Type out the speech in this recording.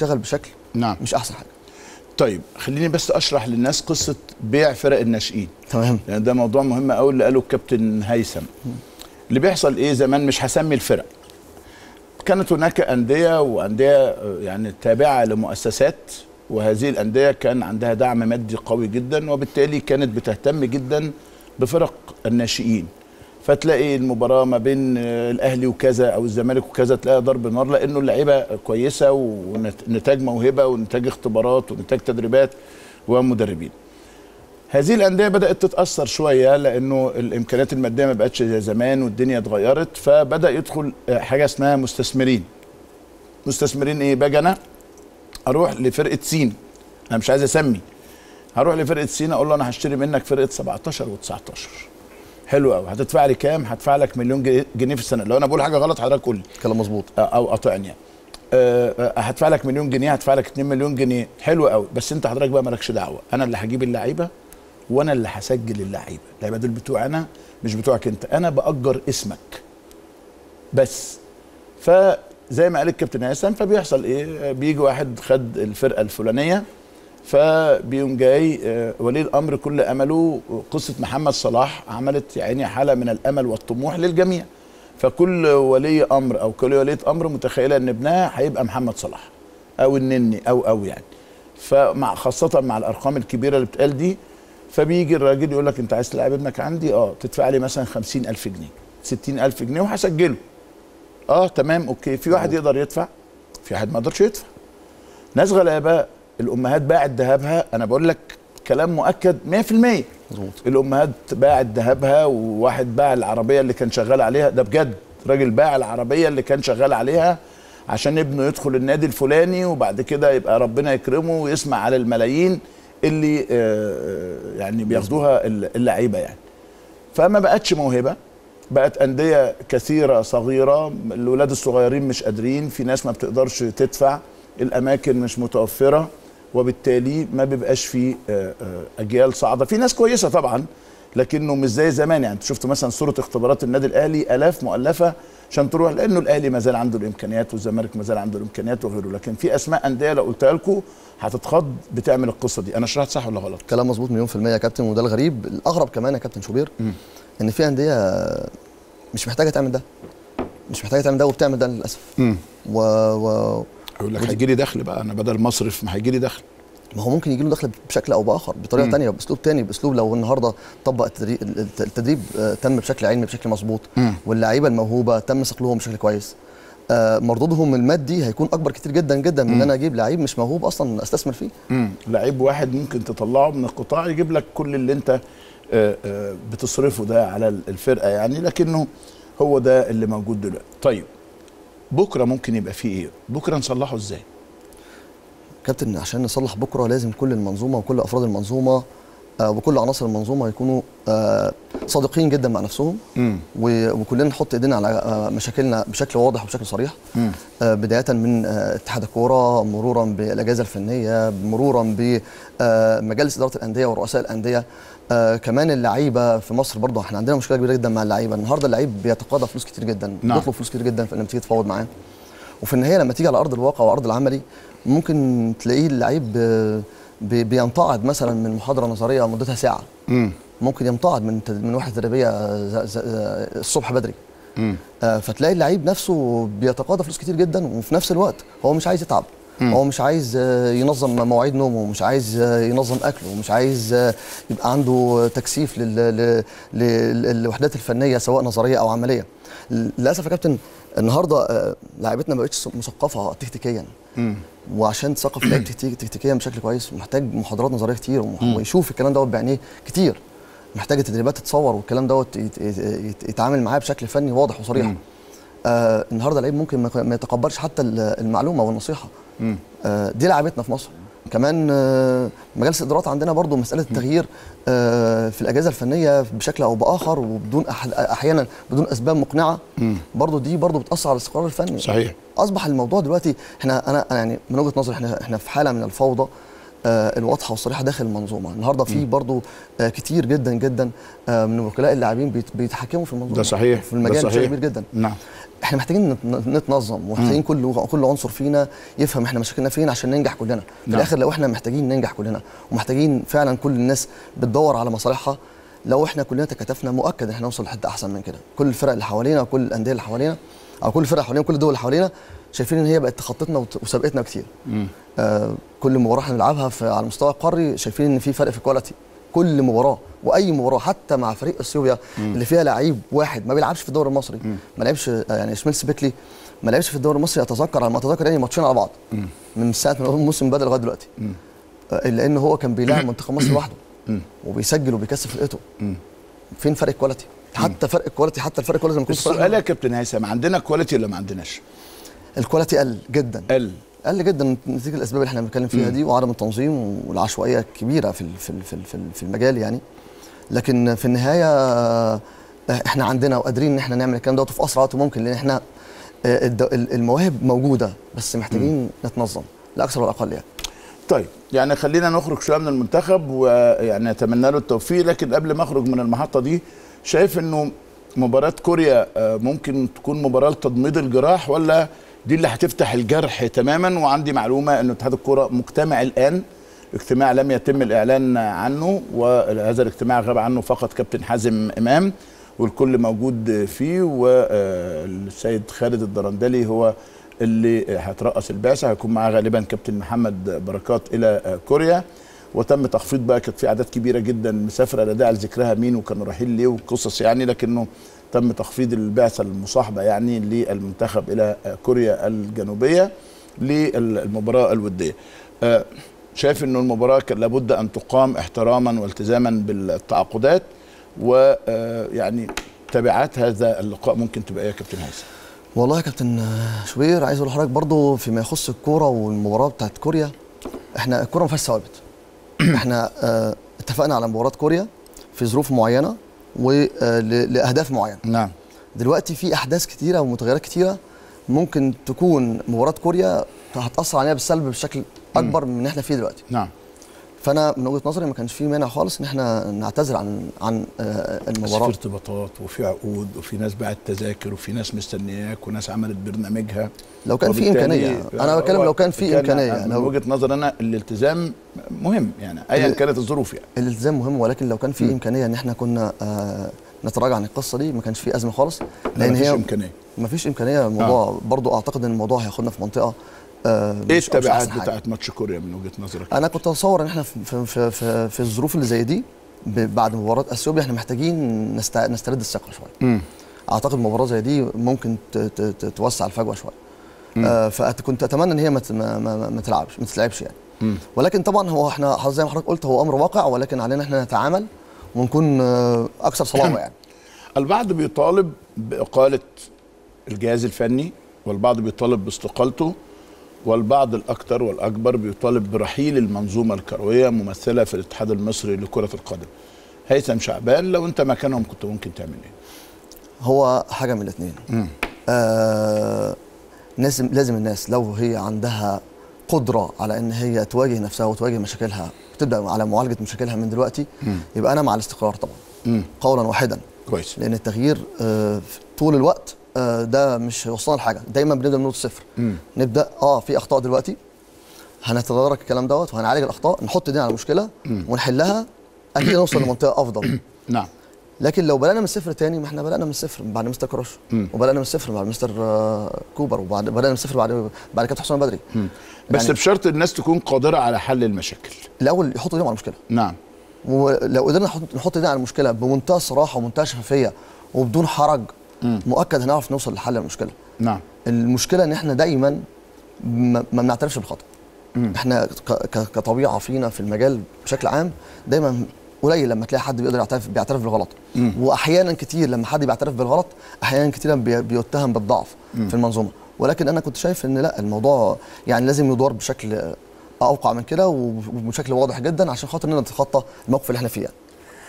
اشتغل بشكل نعم مش احسن حاجه. طيب خليني بس اشرح للناس قصه بيع فرق الناشئين. تمام. يعني ده موضوع مهم قوي اللي قاله الكابتن هيثم. اللي بيحصل ايه زمان، مش هسمي الفرق، كانت هناك انديه وانديه يعني تابعه لمؤسسات، وهذه الانديه كان عندها دعم مادي قوي جدا، وبالتالي كانت بتهتم جدا بفرق الناشئين. فتلاقي المباراه ما بين الاهلي وكذا او الزمالك وكذا تلاقي ضرب نار، لانه اللعيبه كويسه ونتاج موهبه ونتاج اختبارات ونتاج تدريبات ومدربين. هذه الانديه بدات تتاثر شويه لانه الامكانيات الماديه ما بقتش زي زمان والدنيا اتغيرت، فبدا يدخل حاجه اسمها مستثمرين. مستثمرين ايه؟ باجي انا اروح لفرقه سين، انا مش عايز اسمي، هروح لفرقه سين اقول له انا هشتري منك فرقه 17 و19. حلو قوي، هتدفع لي كام؟ هدفع لك مليون جنيه في السنه. لو انا بقول حاجه غلط حضرتك قول لي. كلام مظبوط او قاطعني يعني. هدفع لك مليون جنيه، هدفع لك 2 مليون جنيه، حلو قوي، بس انت حضرتك بقى مالكش دعوه، انا اللي هجيب اللعيبه وانا اللي هسجل اللعيبه، اللعيبه دول بتوعي انا مش بتوعك انت، انا باجر اسمك. بس فزي ما قال الكابتن هيثم فبيحصل ايه؟ بيجي واحد خد الفرقه الفلانيه، فبيقوم جاي ولي الامر كل امله قصه محمد صلاح، عملت يعني حاله من الامل والطموح للجميع، فكل ولي امر او كل وليه امر متخيله ان ابنها هيبقى محمد صلاح او النني او يعني، فمع خاصه مع الارقام الكبيره اللي بتقال دي، فبيجي الراجل يقول لك انت عايز تلعب ابنك عندي؟ اه، تدفع لي مثلا 50,000 جنيه 60,000 جنيه وهسجله. اه تمام اوكي. في واحد يقدر يدفع، في واحد ما يقدرش يدفع. ناس غلابه، الامهات باعت ذهبها، انا بقول لك كلام مؤكد 100%. مظبوط. الامهات باعت ذهبها، وواحد باع العربيه اللي كان شغال عليها، ده بجد راجل باع العربيه اللي كان شغال عليها عشان ابنه يدخل النادي الفلاني، وبعد كده يبقى ربنا يكرمه ويسمع على الملايين اللي يعني بياخدوها اللعيبه يعني. فما بقتش موهبه، بقت انديه كثيره صغيره، الاولاد الصغيرين مش قادرين، في ناس ما بتقدرش تدفع، الاماكن مش متوفره، وبالتالي ما بيبقاش في اجيال صاعده. في ناس كويسه طبعا لكنه مش زي زمان يعني. انت شفتوا مثلا صوره اختبارات النادي الاهلي، الاف مؤلفه عشان تروح، لانه الاهلي ما زال عنده الامكانيات والزمالك ما زال عنده الامكانيات وغيره، لكن في اسماء انديه لو قلتها لكم هتتخض بتعمل القصه دي. انا شرحت صح ولا غلط؟ كلام مظبوط مليون في الميه يا كابتن، وده الغريب الاغرب كمان يا كابتن شوبير ان في انديه مش محتاجه تعمل ده، مش محتاجه تعمل ده وبتعمل ده للاسف. اقول لك هيجي لي دخل بقى، انا بدل مصرف ما هيجي لي دخل. ما هو ممكن يجي له دخل بشكل او باخر، بطريقه ثانيه، باسلوب ثاني، باسلوب لو النهارده طبق التدريب تم بشكل علمي بشكل مظبوط، واللعيبه الموهوبه تم صقلهم بشكل كويس، مردودهم المادي هيكون اكبر كتير جدا جدا من ان انا اجيب لعيب مش موهوب اصلا استثمر فيه. لعيب واحد ممكن تطلعه من القطاع يجيب لك كل اللي انت بتصرفه ده على الفرقه يعني، لكنه هو ده اللي موجود دلوقتي. طيب بكره ممكن يبقى فيه ايه؟ بكره نصلحه ازاي؟ كابتن عشان نصلح بكره لازم كل المنظومه وكل افراد المنظومه وكل عناصر المنظومه يكونوا صادقين جدا مع نفسهم، وكلنا نحط ايدينا على مشاكلنا بشكل واضح وبشكل صريح، بدايه من اتحاد الكوره، مرورا بالاجهزه الفنيه، مرورا بمجالس اداره الانديه ورؤساء الانديه، كمان اللعيبه في مصر برضه احنا عندنا مشكله كبيره جدا مع اللعيبه. النهارده اللعيب بيتقاضى فلوس كتير جدا، نعم. بيطلب فلوس كتير جدا لما تيجي تفاوض معاه، وفي النهايه لما تيجي على ارض الواقع وارض العملي ممكن تلاقيه اللعيب بينتقد مثلا من محاضره نظريه مدتها ساعه، ممكن ينتقد من وحده تدريبيه الصبح بدري، فتلاقي اللعيب نفسه بيتقاضى فلوس كتير جدا، وفي نفس الوقت هو مش عايز يتعب، هو مش عايز ينظم مواعيد نومه، ومش عايز ينظم اكله، ومش عايز يبقى عنده تكثيف للوحدات الفنيه سواء نظريه او عمليه. للاسف يا كابتن النهارده لعيبتنا ما بقتش مثقفه تكتيكيا، وعشان تثقف لعيب تكتيكيا بشكل كويس محتاج محاضرات نظريه كتير، ويشوف الكلام دوت بعينيه كتير، محتاج تدريبات تتصور والكلام دوت يتعامل معاه بشكل فني واضح وصريح. النهارده لعيب ممكن ما يتقبلش حتى المعلومه والنصيحه. دي لعبتنا في مصر. كمان مجالس الادارات عندنا برضو مساله التغيير في الاجهزه الفنيه بشكل او باخر، وبدون احيانا بدون اسباب مقنعه، برضو دي برضو بتاثر على الاستقرار الفني. صحيح. اصبح الموضوع دلوقتي احنا انا يعني من وجهه نظري احنا في حاله من الفوضى الواضحه والصريحه داخل المنظومه. النهارده في برضو كتير جدا جدا من وكلاء اللاعبين بيتحكموا في المنظومه. ده صحيح، في المجال بشكل كبير جدا. نعم، احنا محتاجين نتنظم، ومحتاجين كل عنصر فينا يفهم احنا مشاكلنا فين عشان ننجح كلنا. في الاخر لو احنا محتاجين ننجح كلنا، ومحتاجين فعلا كل الناس بتدور على مصالحها، لو احنا كلنا تكاتفنا مؤكد احنا نوصل لحته احسن من كده. كل الفرق اللي حوالينا وكل الانديه اللي حوالينا، او كل الفرق حوالينا وكل الدول اللي حوالينا، شايفين ان هي بقت تخططنا وسابقتنا كتير. كل مباراه احنا بنلعبها على المستوى القاري شايفين ان في فرق في الكواليتي. كل مباراه واي مباراه حتى مع فريق اثيوبيا اللي فيها لعيب واحد ما بيلعبش في الدوري المصري، ما لعبش يعني شميل سبيتلي ما لعبش في الدوري المصري اتذكر على ما اتذكر يعني ماتشين على بعض من ساعه ما الموسم بدا لغايه دلوقتي، الا ان هو كان بيلعب منتخب مصر لوحده وبيسجل وبيكسب فرقته. فين فرق الكواليتي؟ حتى فرق الكواليتي، حتى الفرق الكواليتي ما كنتش. السؤال يا كابتن هيثم، عندنا كواليتي ولا ما عندناش؟ الكواليتي قل جدا، قل جدا نتيجه الاسباب اللي احنا بنتكلم فيها دي، وعدم التنظيم والعشوائيه الكبيره في المجال يعني. لكن في النهايه احنا عندنا وقادرين ان احنا نعمل الكلام دوت في اسرع وقت ممكن، لان احنا المواهب موجوده، بس محتاجين نتنظم لا اكثر ولا اقل يعني. طيب، يعني خلينا نخرج شويه من المنتخب، ويعني اتمنى له التوفيق. لكن قبل ما اخرج من المحطه دي، شايف انه مباراه كوريا ممكن تكون مباراه لتضميد الجراح، ولا دي اللي هتفتح الجرح تماما؟ وعندي معلومه ان اتحاد الكوره مجتمع الان، اجتماع لم يتم الاعلان عنه، وهذا الاجتماع غاب عنه فقط كابتن حازم امام، والكل موجود فيه، والسيد خالد الدرندلي هو اللي هترأس البعثه، هيكون معاه غالبا كابتن محمد بركات الى كوريا. وتم تخفيض بقى، كانت في اعداد كبيره جدا مسافره، لا داعي لذكرها مين وكانوا رايحين ليه والقصص يعني، لكنه تم تخفيض البعثه المصاحبه يعني للمنتخب الى كوريا الجنوبيه للمباراه الوديه. شايف انه المباراه كان لابد ان تقام احتراما والتزاما بالتعاقدات، ويعني تبعات هذا اللقاء ممكن تبقى ايه يا كابتن هيثم؟ والله يا كابتن شوبير، عايز اقول لحضرتك برضه فيما يخص الكوره والمباراه بتاعت كوريا، احنا الكوره ما فيهاش ثوابت. احنا اتفقنا على مباراه كوريا في ظروف معينه ولاهداف معينه. نعم. دلوقتي في احداث كتيره ومتغيرات كتيره ممكن تكون مباراه كوريا هتاثر علينا بالسلب بشكل اكبر من اللي احنا فيه دلوقتي. نعم. فانا من وجهه نظري ما كانش في مانع خالص ان احنا نعتذر عن المباراه. في ارتباطات وفي عقود وفي ناس باعت تذاكر وفي ناس مستنياك وناس عملت برنامجها. لو كان في امكانيه، انا بتكلم لو كان في امكانيه. من وجهه نظري انا الالتزام مهم يعني ايا كانت الظروف يعني. الالتزام مهم، ولكن لو كان في امكانيه ان احنا كنا نتراجع عن القصه دي ما كانش في ازمه خالص، لان مفيش امكانيه. مفيش امكانيه. الموضوع برضو اعتقد ان الموضوع هياخدنا في منطقه. ايه التبعات بتاعت ماتش كوريا من وجهه نظرك؟ انا كنت اتصور ان احنا في في في الظروف اللي زي دي بعد مباراه اثيوبيا احنا محتاجين نسترد الثقه شويه. اعتقد مباراه زي دي ممكن توسع الفجوه شويه. فكنت اتمنى ان هي ما تتلعبش يعني. ولكن طبعا هو احنا زي ما حضرتك قلت هو امر واقع، ولكن علينا احنا نتعامل ونكون اكثر صلابه يعني. البعض بيطالب باقاله الجهاز الفني، والبعض بيطالب باستقالته، والبعض الأكثر والأكبر بيطالب برحيل المنظومة الكروية ممثلة في الاتحاد المصري لكرة القدم. هيثم شعبان، لو أنت مكانهم كنت ممكن تعمل إيه؟ هو حاجة من الاثنين. لازم الناس لو هي عندها قدرة على إن هي تواجه نفسها وتواجه مشاكلها، تبدأ على معالجة مشاكلها من دلوقتي. يبقى أنا مع الاستقرار طبعًا. قولًا واحدًا. كويس. لأن التغيير طول الوقت ده مش هيوصلنا لحاجه، دايما بنبدا من نقطه صفر. نبدا في اخطاء دلوقتي، هنتدارك الكلام دوت وهنعالج الاخطاء، نحط ايدينا على المشكله ونحلها، اكيد نوصل لمنطقه افضل. نعم. لكن لو بدانا من الصفر تاني، ما احنا بدانا من الصفر بعد مستر كروش، وبدانا من الصفر بعد مستر كوبر، وبعد بدانا من الصفر بعد كابتن حسام بدري. بس يعني بشرط الناس تكون قادره على حل المشاكل. الاول يحطوا ايديهم على المشكله. نعم. ولو قدرنا نحط ايدينا على المشكله بمنتهى الصراحه ومنتهى الشفافيه وبدون حرج، مؤكد هنعرف نوصل لحل المشكله. نعم. المشكله ان احنا دايما ما بنعترفش بالخطا. احنا كطبيعه فينا في المجال بشكل عام دايما قليل لما تلاقي حد بيقدر بيعترف بالغلط، واحيانا كتير لما حد بيعترف بالغلط احيانا كتير بيتهم بالضعف في المنظومه. ولكن انا كنت شايف ان لا، الموضوع يعني لازم يدور بشكل اوقع من كده وبشكل واضح جدا عشان خاطر اننا نتخطى الموقف اللي احنا فيه.